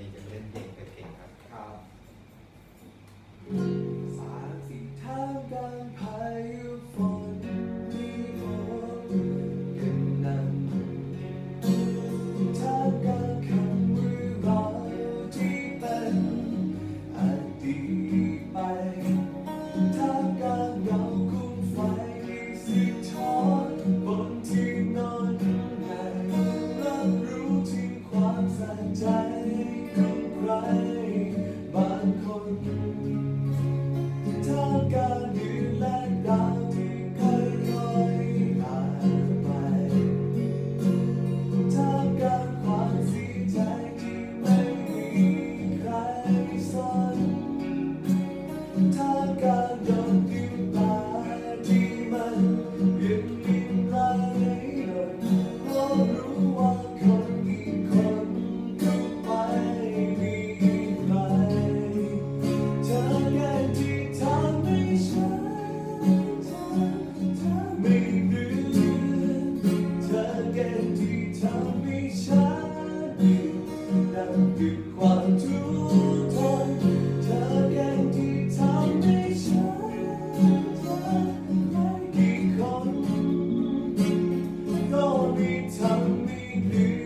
นี้จะเล่นเพลงแต่เก่งครับสารสิ่งทางการพายุฝนที่พบกันนั้นทางการคำวิราที่เป็นอดีตไปทางการเราคุ้มไฟสีทองบนที่นอนในรับรู้ถึงความใส่ใจของใครบางคนการยืนและดาวที่เคยลอยหายไปท่ามกลางความเสียใจที่ไม่มีใครสนท่ามกลางดวงดาวตาที่มันยังมีลายหล่นเพราะรู้ว่าคนอีกคนก็ไม่มีใครเธอแค่ที่ทำให้ฉันไม่ลืมเธอแค่ที่ทำให้ฉันนั่งติดความทุกข์ทนเธอแค่ที่ทำให้ฉันกี่คนก็ไม่ทำไม่ลืม